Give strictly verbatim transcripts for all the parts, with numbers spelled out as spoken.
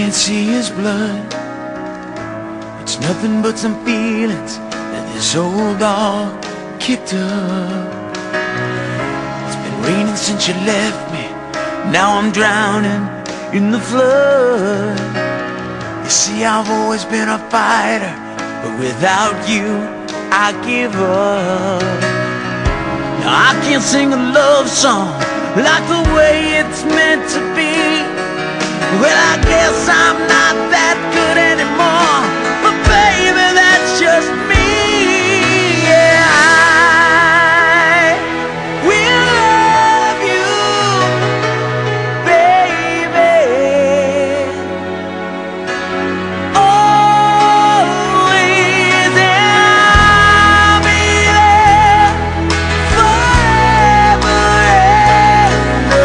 can't see his blood. It's nothing but some feelings that this old dog kicked up. It's been raining since you left me, now I'm drowning in the flood. You see, I've always been a fighter, but without you, I give up. Now I can't sing a love song like the way it's meant to be. Well, I guess I'm not that good anymore, but baby, that's just me. Yeah, I will love you, baby, always, and I'll be there forever and a day.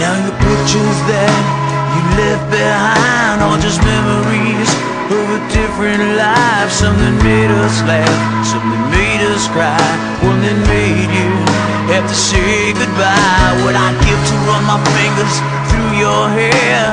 Now the pictures that you left behind are just memories of a different life. Something made us laugh, something made us cry, one that made you have to say goodbye. What I give to run my fingers through your hair,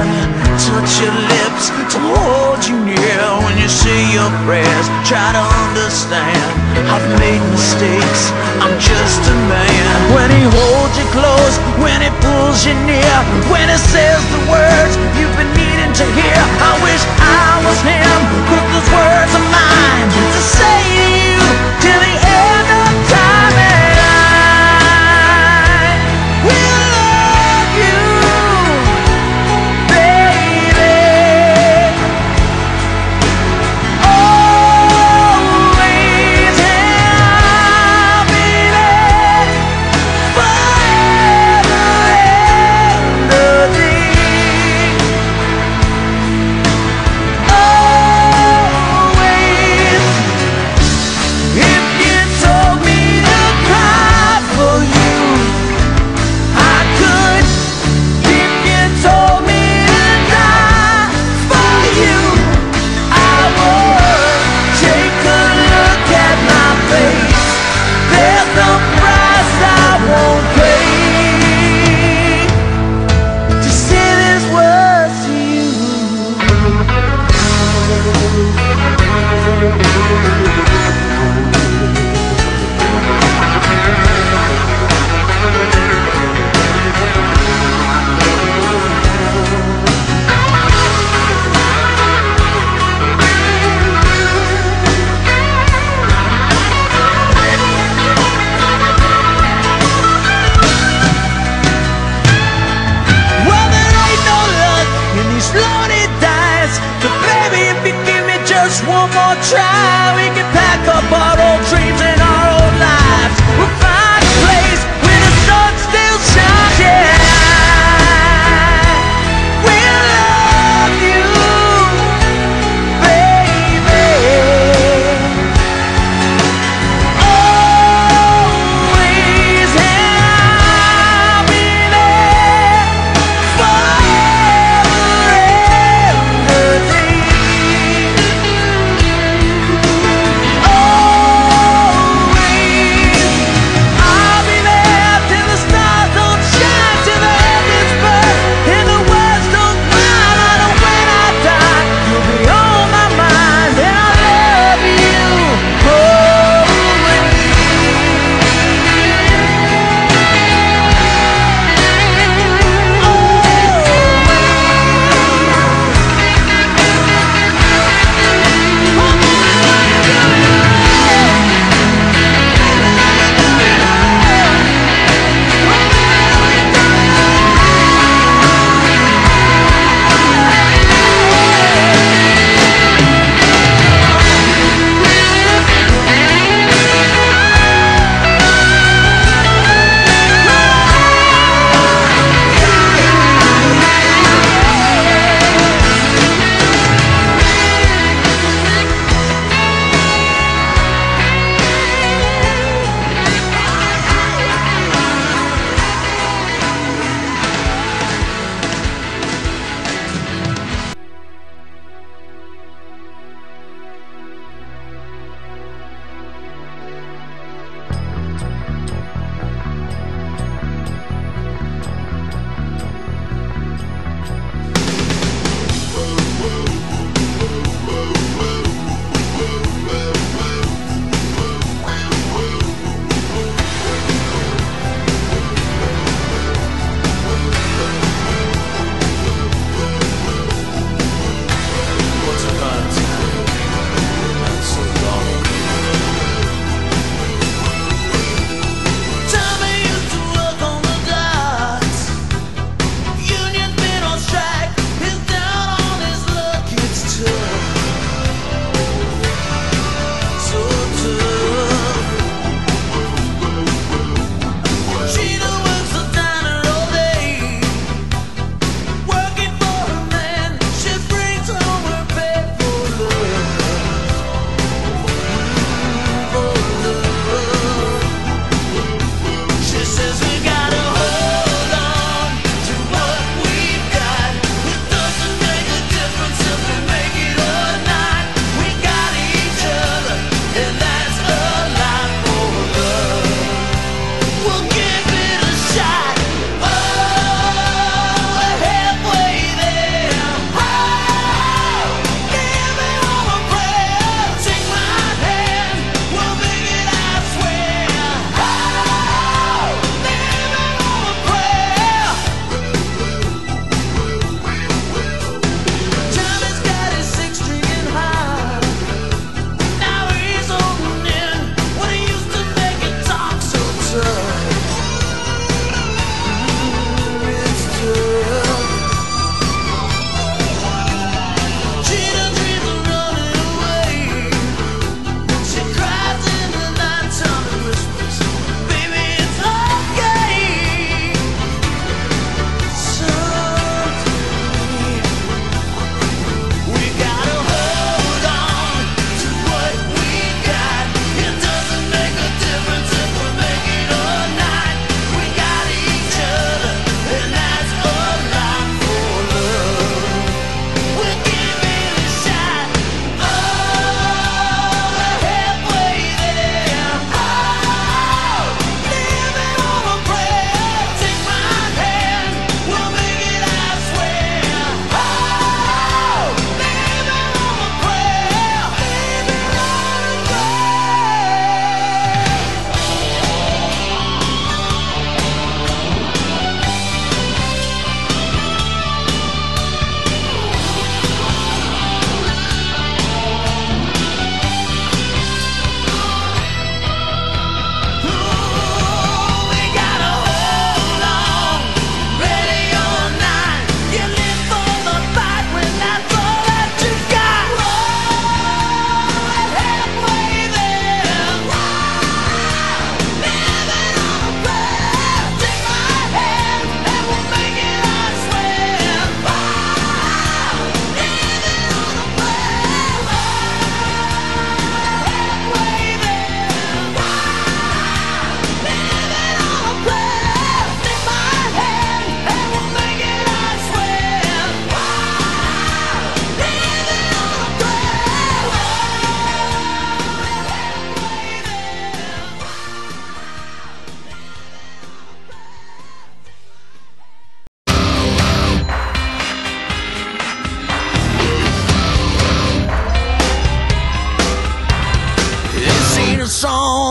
touch your lips to hold you near. When you say your prayers, try to understand, I've made mistakes, I'm just a man. When he holds you close, when he pulls you near, when he says the words you've been needing to hear. I wish I was him, but those words are mine to say to you till the end of time. And I will love you, baby, always, and I'll be there forever and a day.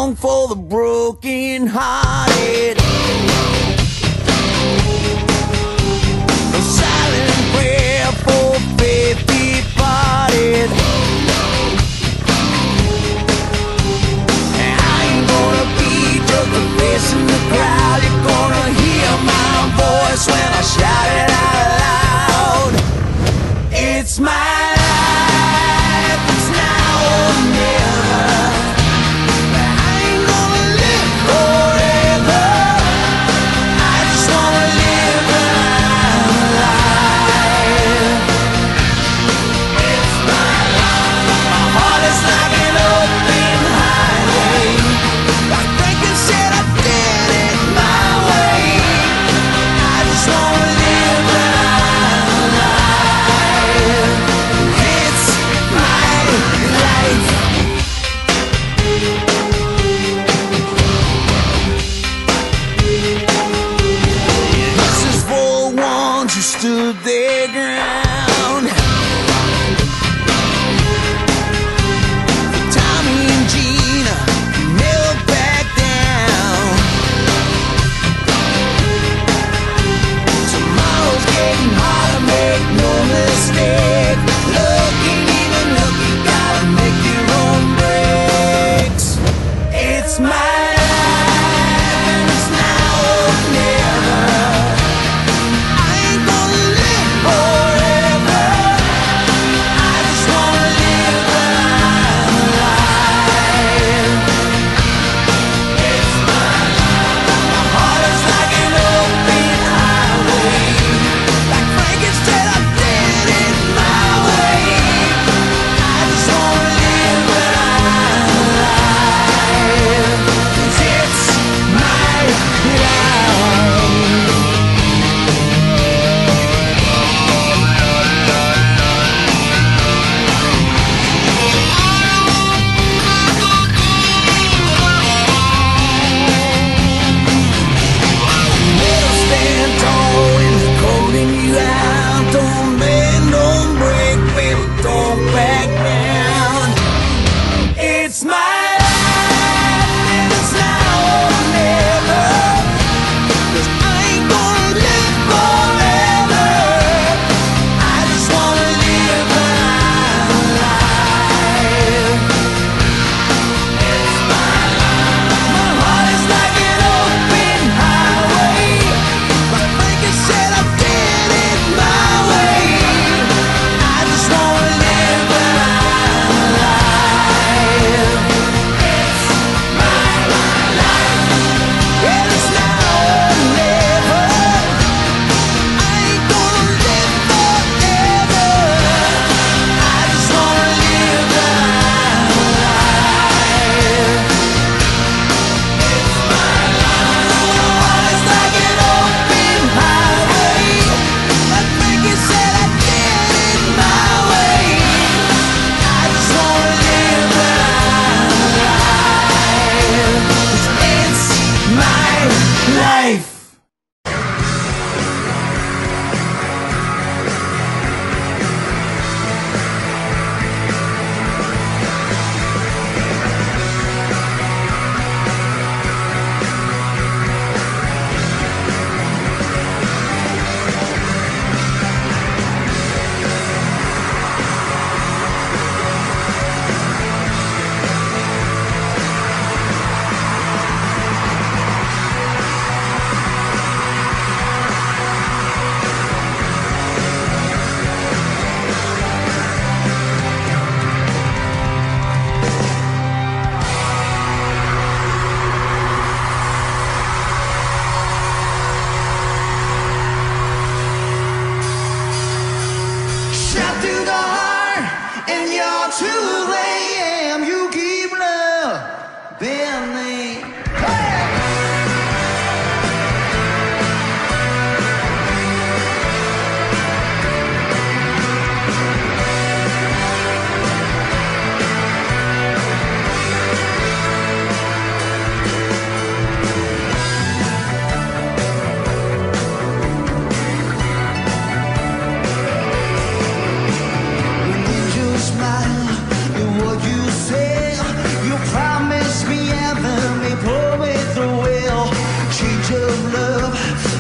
song for the broken hearted. A silent prayer for faith departed. And I ain't gonna be just a face in the crowd. You're gonna hear my voice when I shout it out loud. It's my life, it's now or never. Stood their ground. Tommy and Gina never backed down. Tomorrow's getting harder, make no mistake. Look, ain't even looking, gotta make your own breaks. It's my life.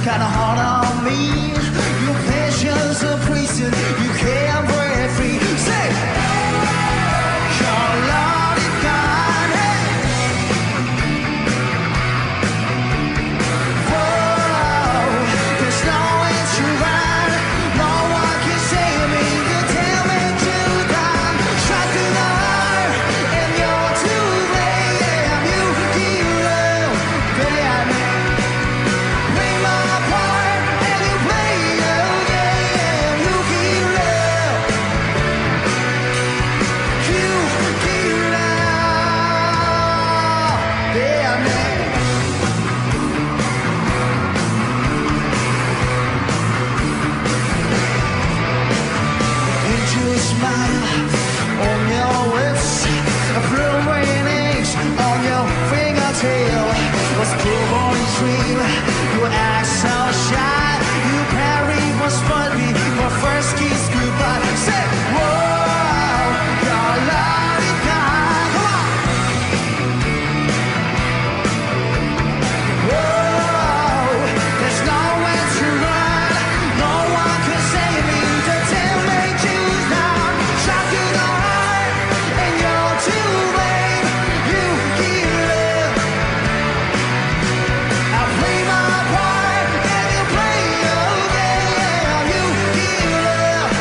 kinda hard on me. Your passion's a prison, you can't break free. Say, you're Lord of God, hey. Whoa, there's no way to run. No one can save me, you tell me to die. Strike through the heart, and you're to blame. Yeah, I'm your hero, baby. You act so shy, you parry what's funny, but first kiss goodbye. Say, whoa, you're Lord of God, come on. Whoa, there's nowhere to run, no one can save me, the temptation's down. Shot through the heart, and you're to blame, you give up. Play my part and you play your game. You give up.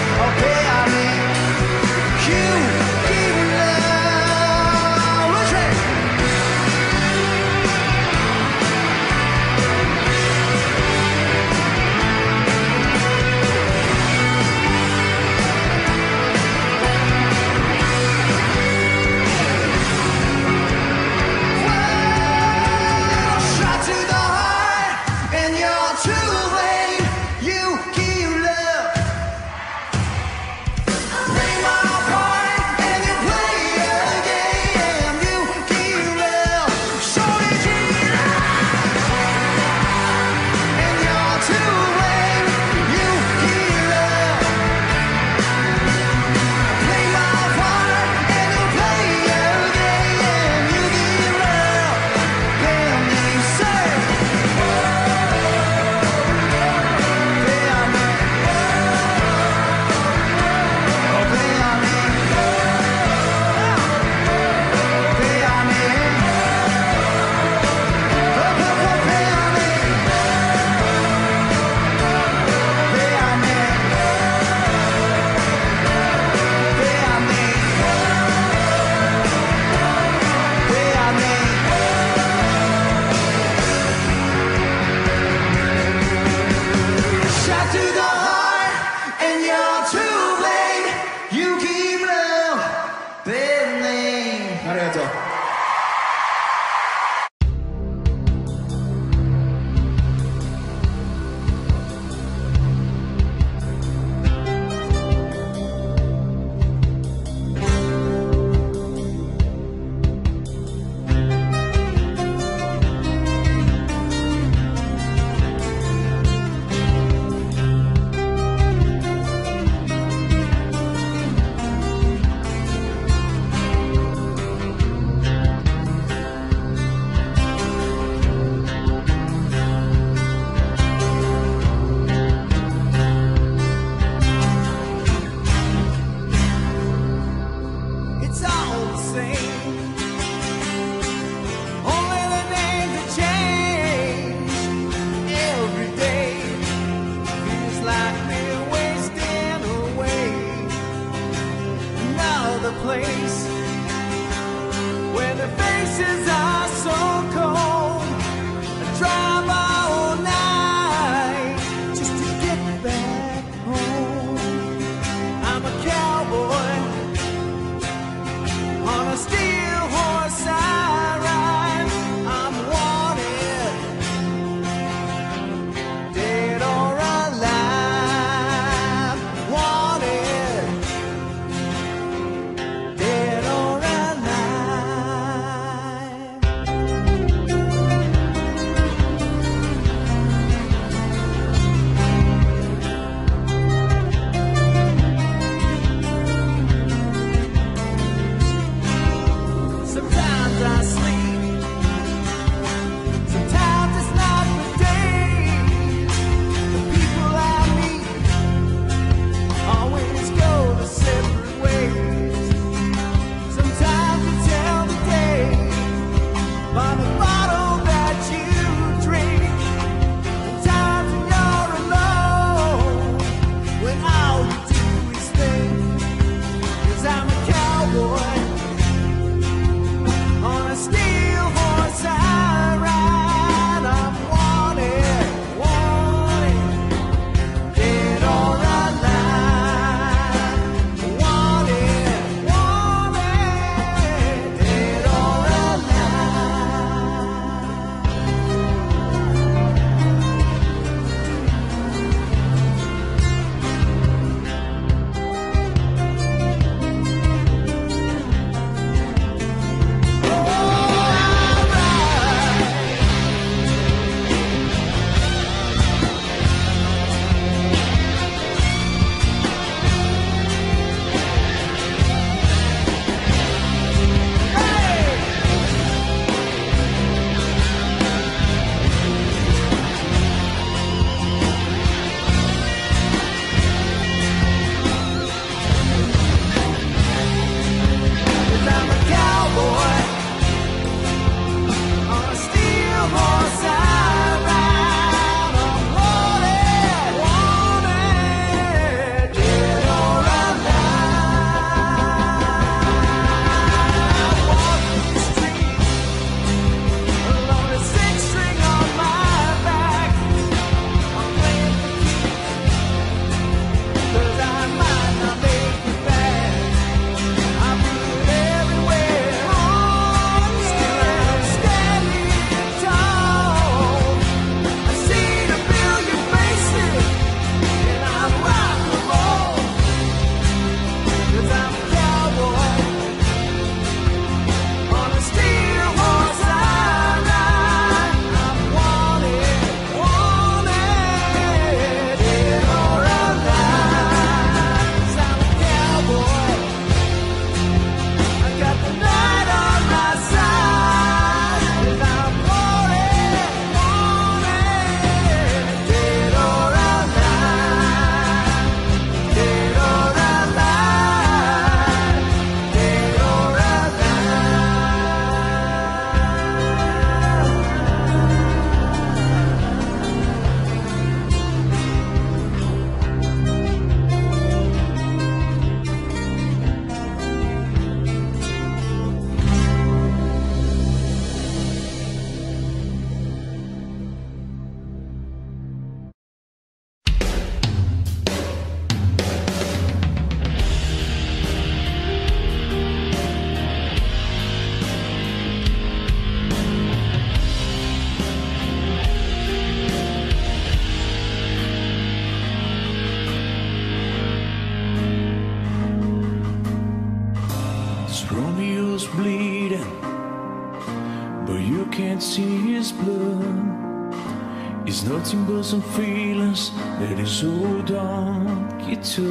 It's nothing but some feelings that is so dark, you took.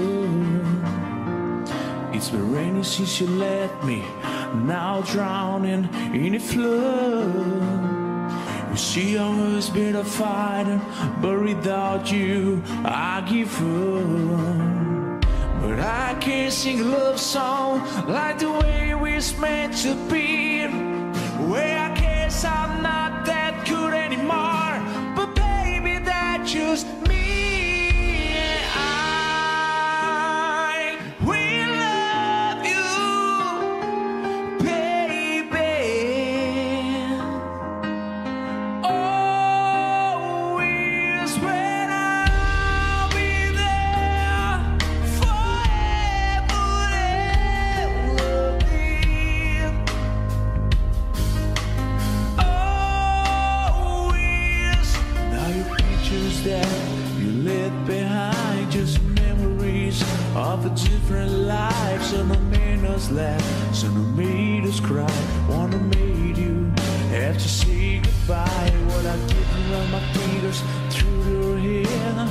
It's been raining since you left me, now drowning in a flood. You see, I was better fighting, but without you, I give up. But I can't sing a love song like the way we was meant to be. Where I guess I'm not that good anymore. Just me and I will love you, baby, always when I'll be there forever and always. Now you that you left behind, just memories of a different life. Some that made us laugh, some that made us cry, one that made you have to say goodbye. What I did around my fingers, through your hair,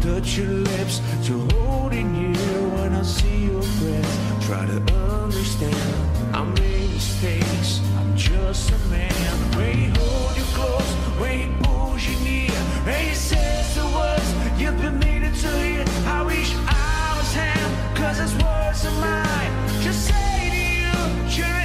touch your lips to hold in here. When I see your friends, try to understand, I made mistakes, I'm just a man. When he hold you close, when he pulls you near, and he says the words you've been needing to hear. I wish I was him, cause his words are mine. Just say to you, Jerry.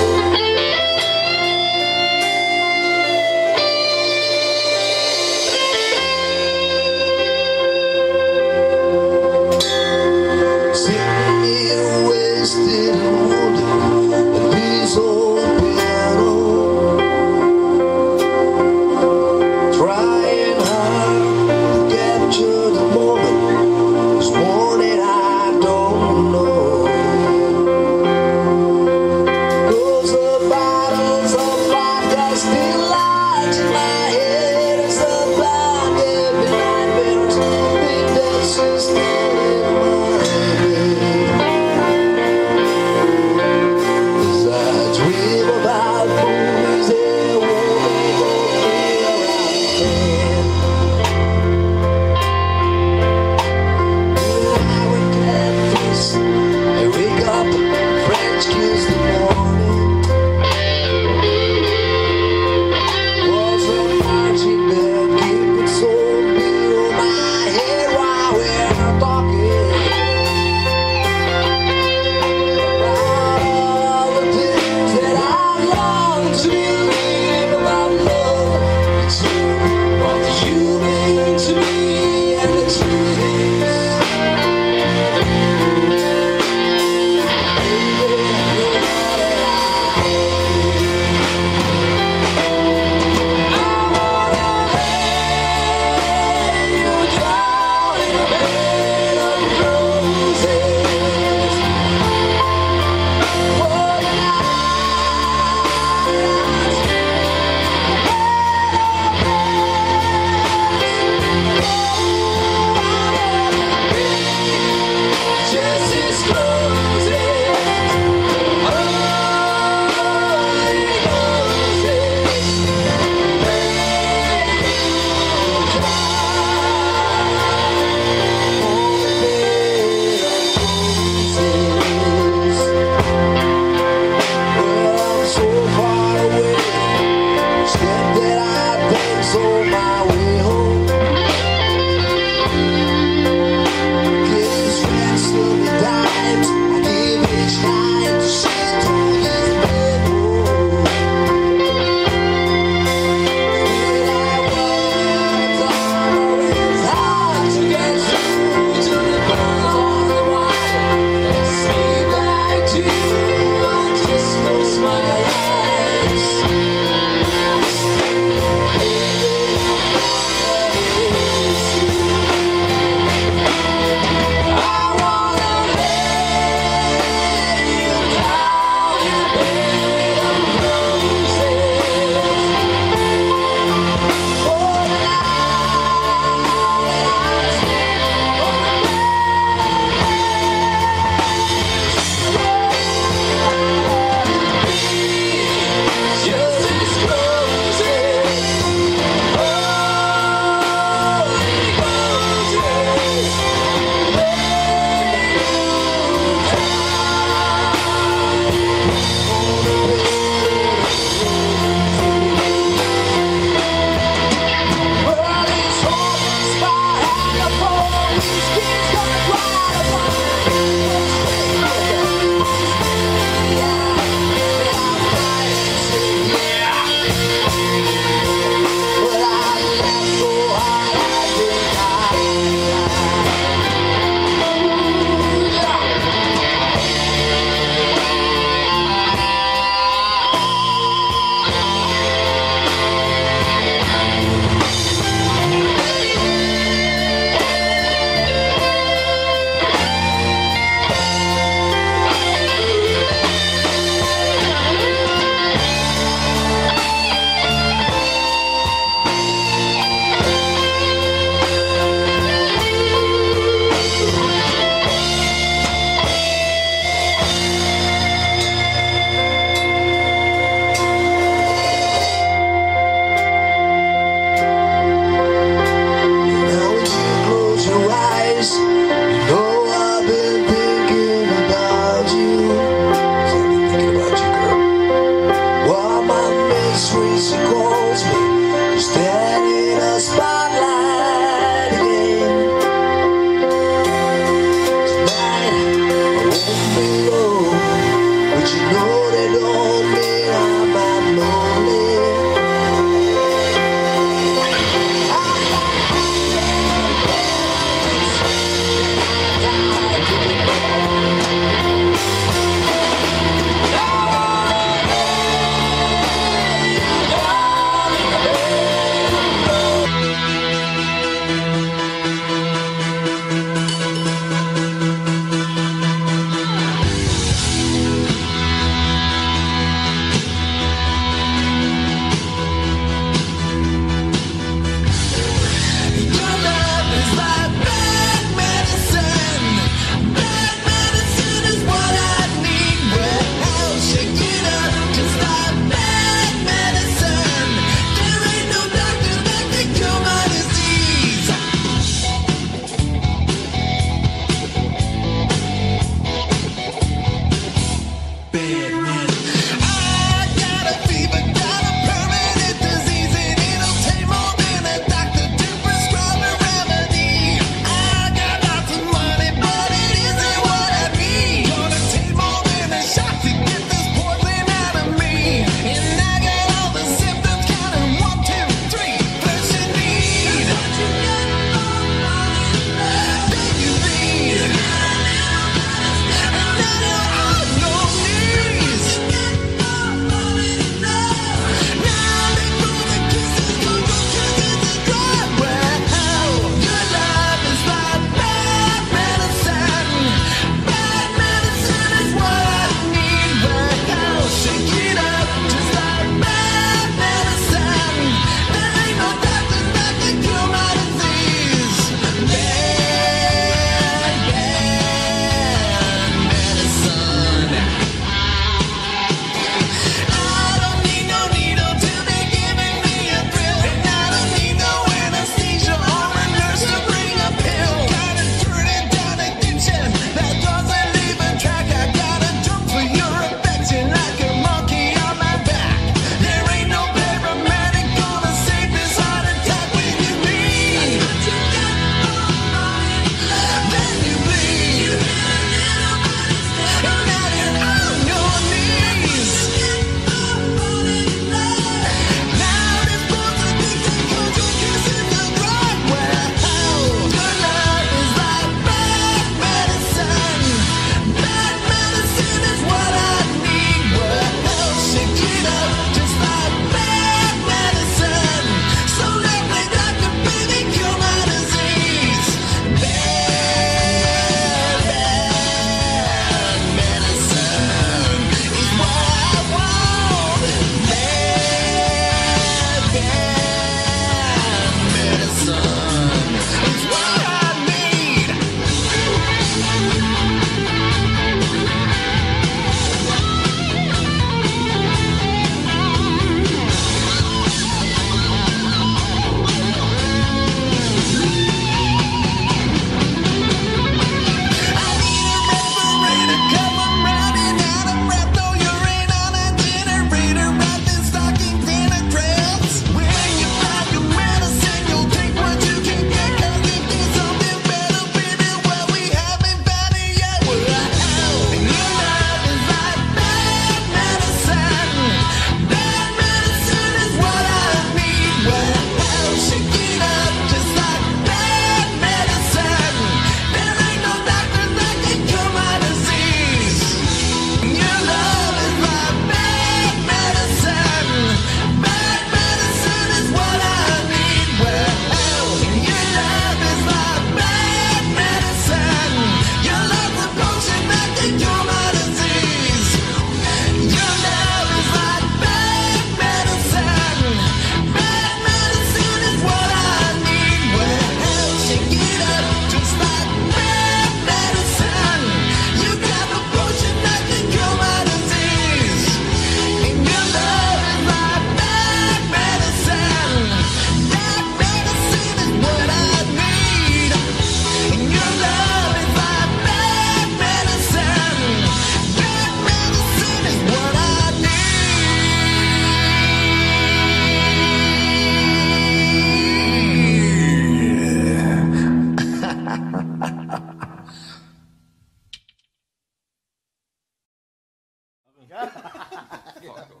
Fuck them.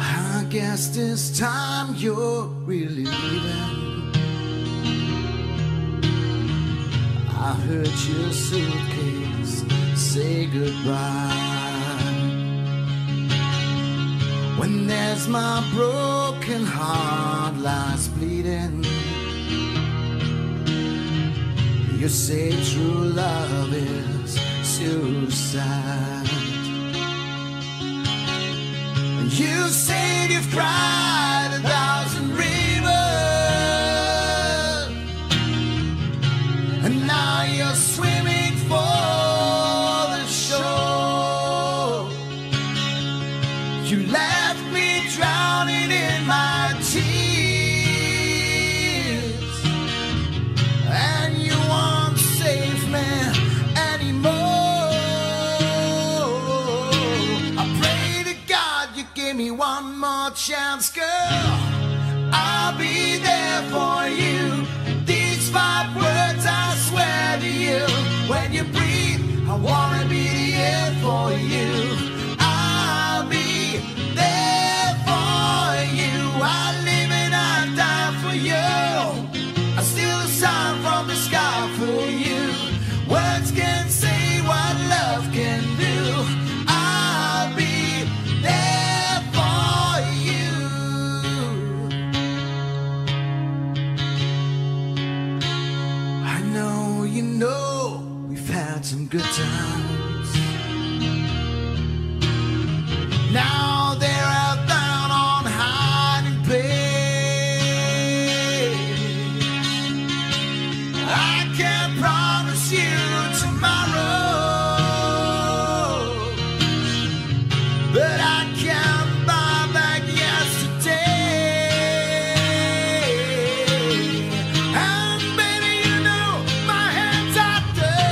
I guess this time you're really leaving. I heard your suitcase say goodbye. When there's my broken heart lies bleeding, you say true love is suicide. You said you've cried a thousand rivers, and now you're swimming for the shore. You left me drowning in my tears, and you won't save me anymore. I pray to God you give me one more chance, girl. I'll be there for you. These five words I swear. When you breathe, I wanna be the air for you. I'll be there for you. I live and I die for you. I steal the sun from the sky for you. Words can't say what love can do. I'll be there for you. I know you know some good times. Now they're out down on hiding place. I can't promise you tomorrow, but I can buy back yesterday. And baby, you know my hands are dirty.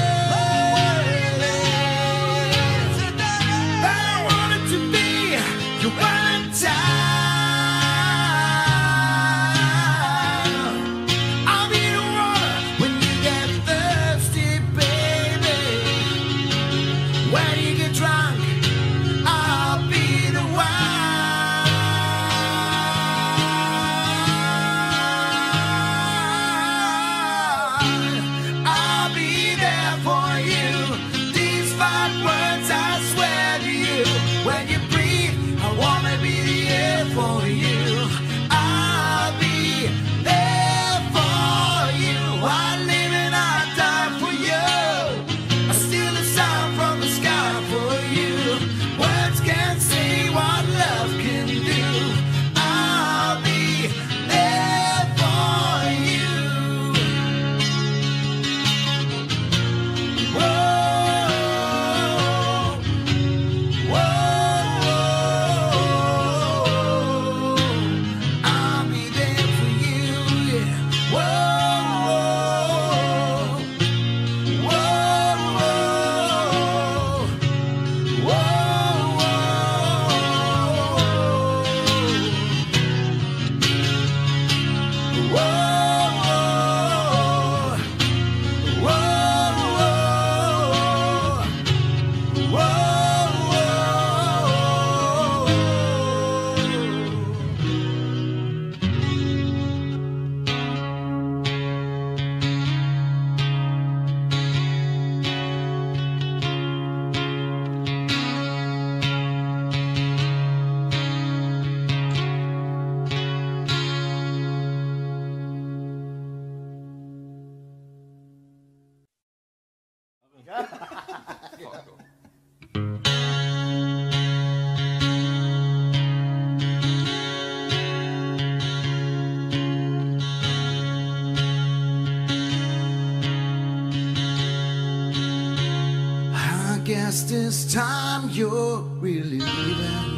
I guess this time you're really leaving.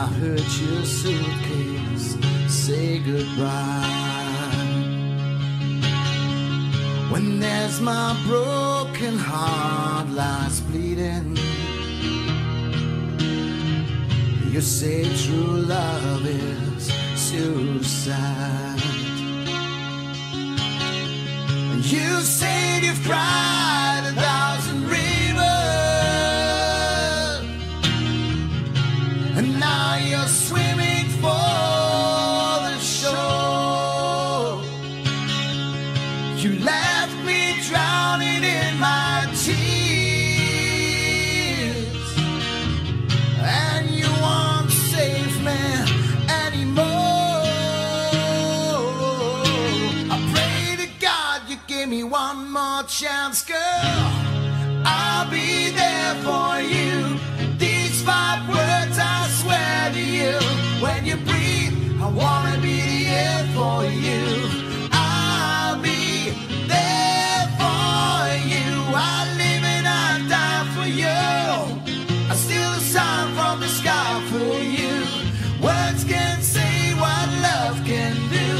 I heard your suitcase say goodbye. When there's my broken heart lies bleeding, to say true love is suicide. And you said you've cried a thousand rivers, and now you're swimming for the shore. You left me drowning in my tears. Give me one more chance, girl. I'll be there for you. These five words I swear to you. When you breathe, I wanna be the air for you. I'll be there for you. I live and I die for you. I steal the sun from the sky for you. Words can't say what love can do.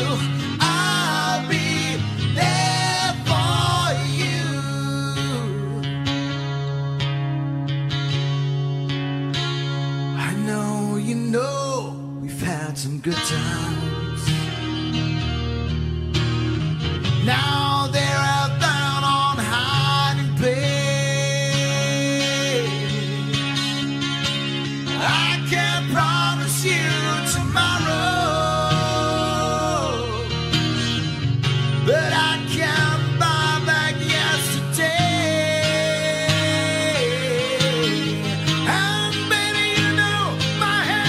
You know we've had some good times. Now they're out down on hiding place. I can't promise you tomorrow, but I can't buy back yesterday. And baby, you know my head.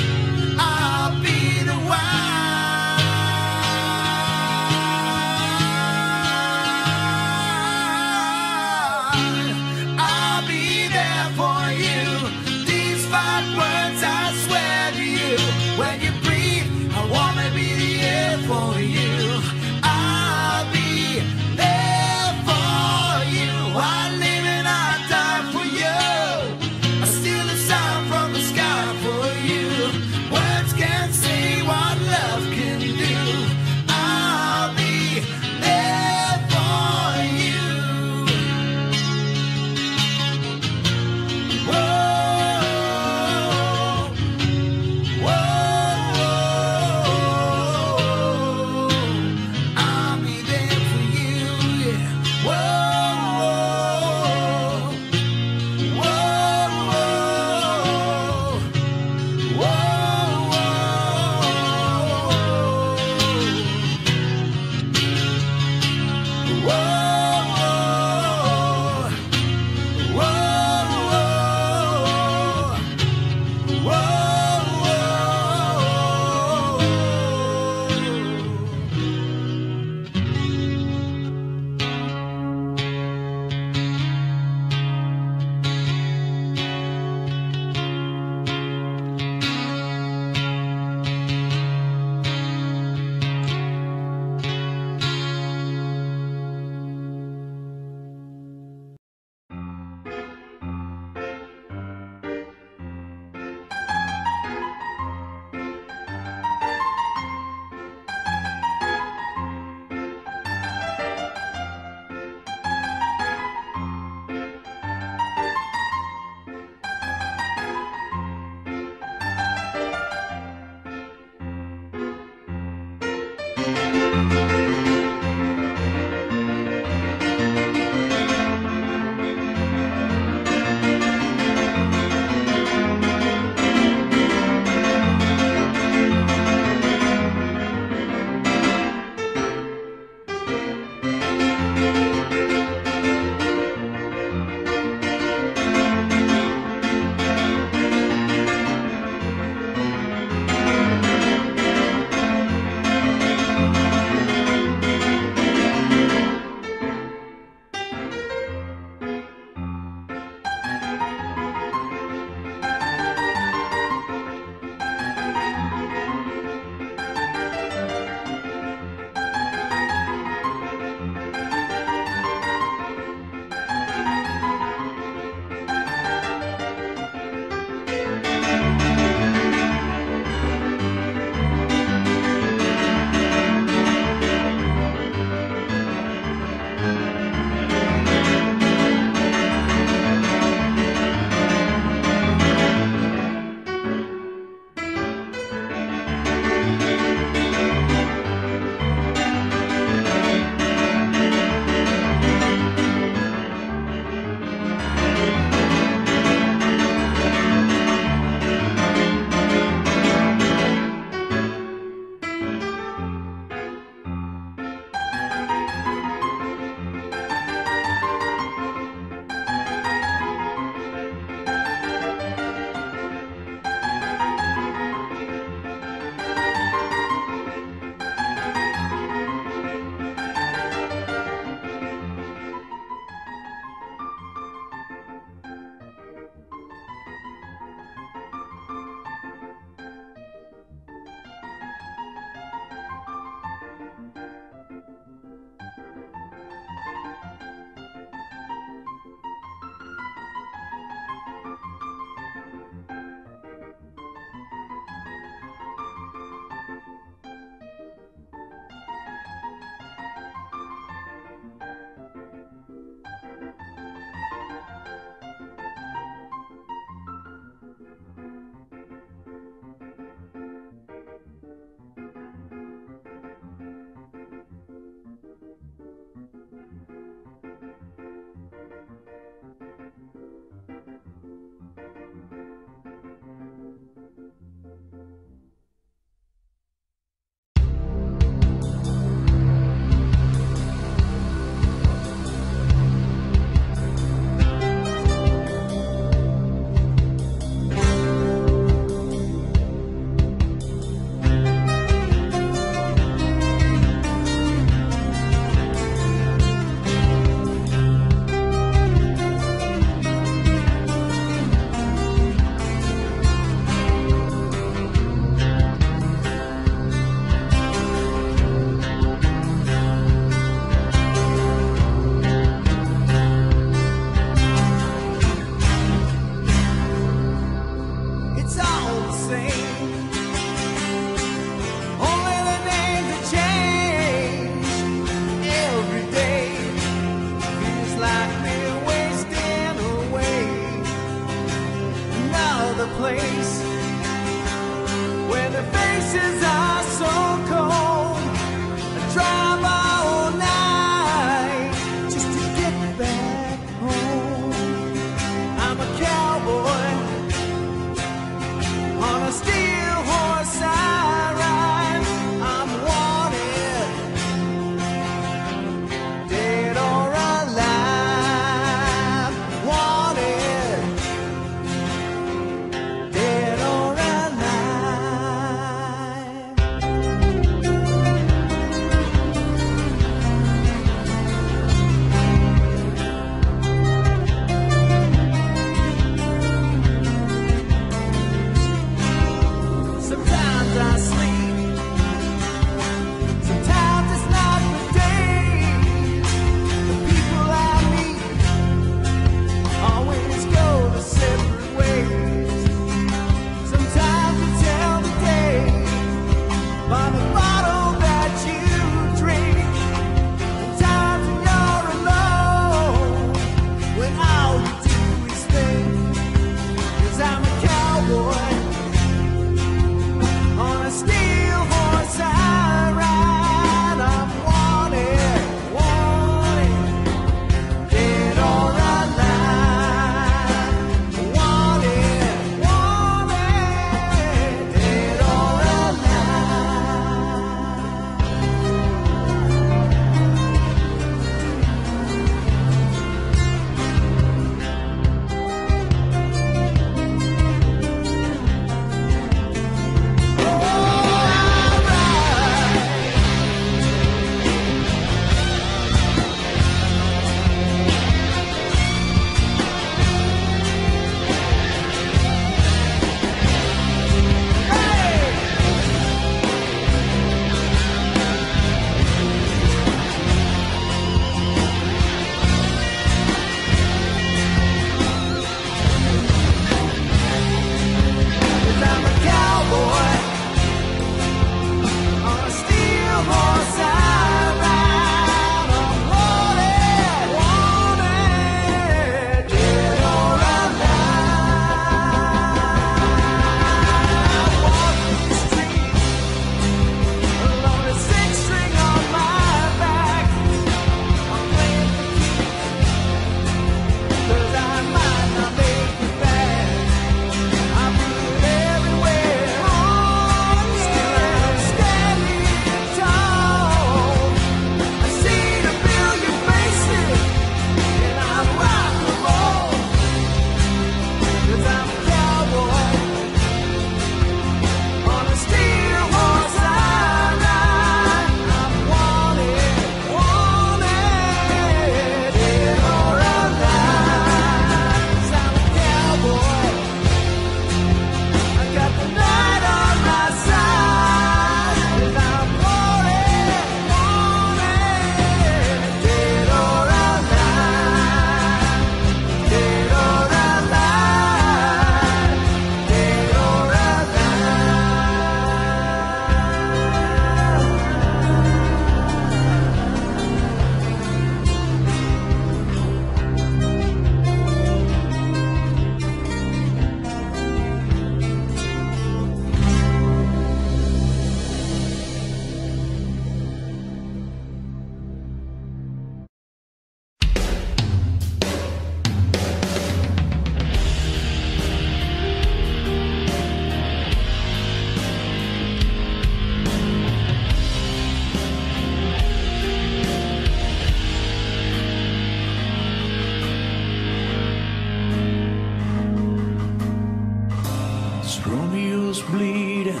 bleeding,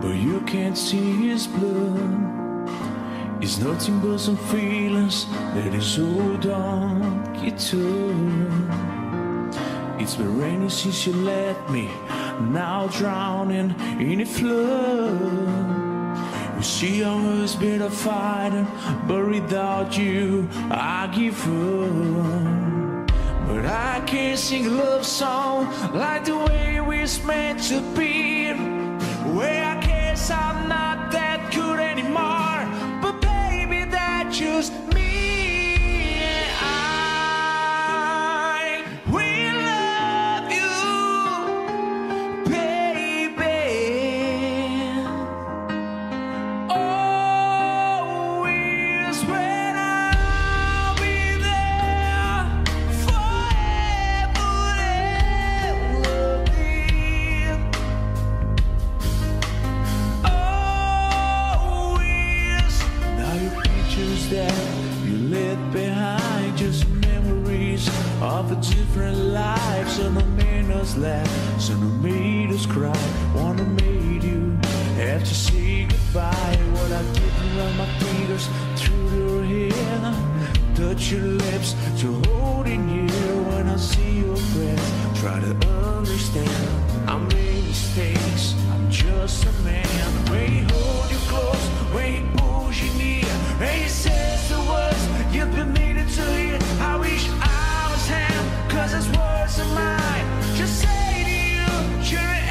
but you can't see his blood. It's nothing but some feelings that is so dark you took. It's been raining since you left me, now drowning in a flood. We see how it's been a fighting, but without you I give up. But I can't sing a love song like the way it's meant to be. Well, I guess I'm not that good anymore, but baby, that's just me. And I will love you, baby, always will. That you left behind, just memories of a different life. Some that made us laugh, some that made us cry, one that made you have to say goodbye. What I did around my fingers through your hair, touch your lips to hold in here. When I see your breath, try to understand, I made mistakes, I'm just a man. When he hold you close, when he pulls you near, and he says the words you've been needing to hear. I wish I was him, cause his words are mine. Just say to you, you're an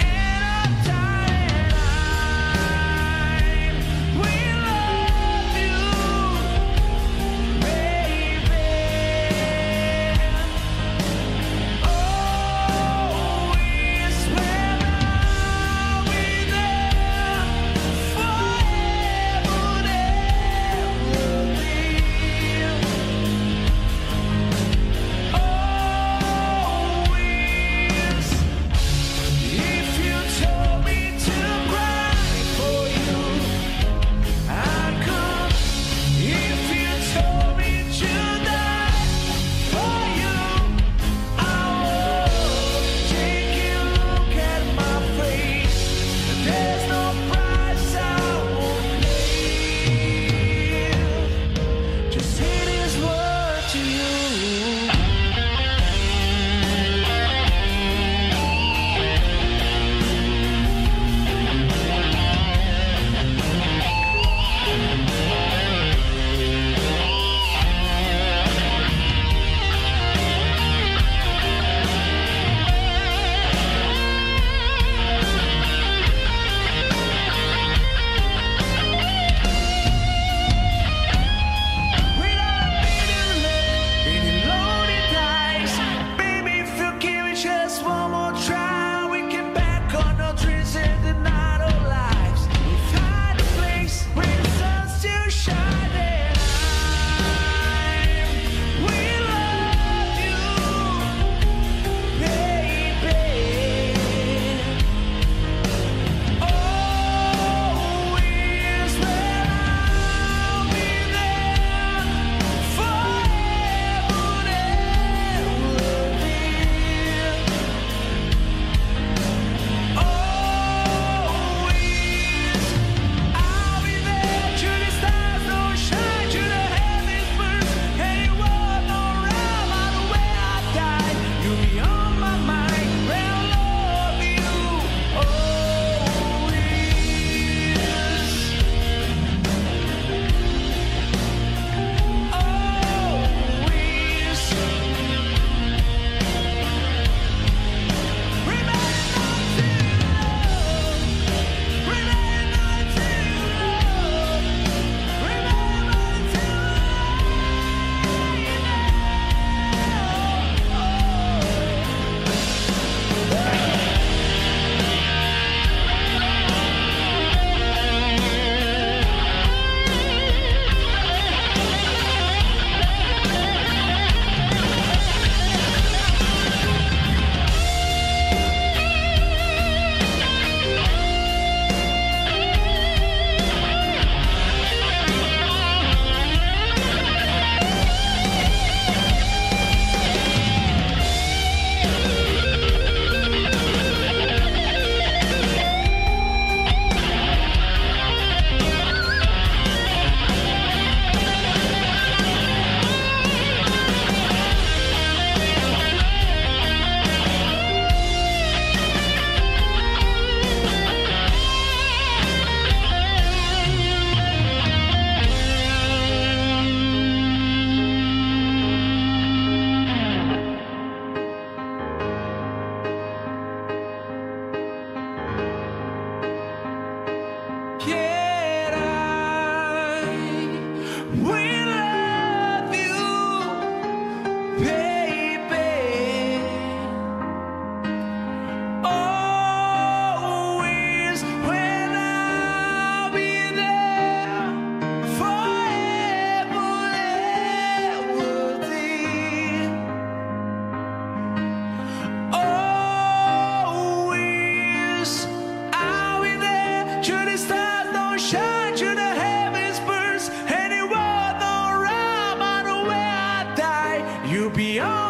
beyond.